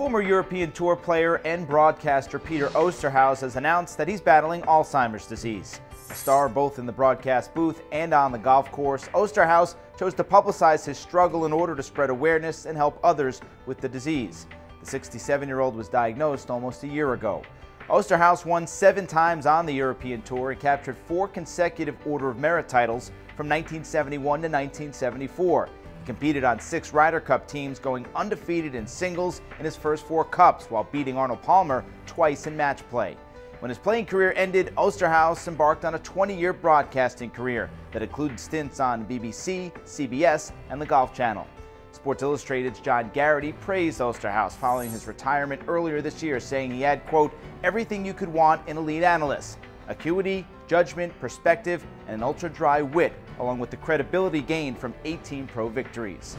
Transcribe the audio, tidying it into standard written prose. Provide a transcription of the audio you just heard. Former European Tour player and broadcaster Peter Oosterhuis has announced that he's battling Alzheimer's disease. A star both in the broadcast booth and on the golf course, Oosterhuis chose to publicize his struggle in order to spread awareness and help others with the disease. The 67-year-old was diagnosed almost a year ago. Oosterhuis won 7 times on the European Tour and captured 4 consecutive Order of Merit titles from 1971 to 1974. He competed on 6 Ryder Cup teams, going undefeated in singles in his first 4 cups while beating Arnold Palmer twice in match play. When his playing career ended, Oosterhuis embarked on a 20-year broadcasting career that included stints on BBC, CBS, and the Golf Channel. Sports Illustrated's John Garrity praised Oosterhuis following his retirement earlier this year, saying he had, quote, everything you could want in a lead analyst: acuity, judgment, perspective, and an ultra-dry wit, along with the credibility gained from 18 pro victories.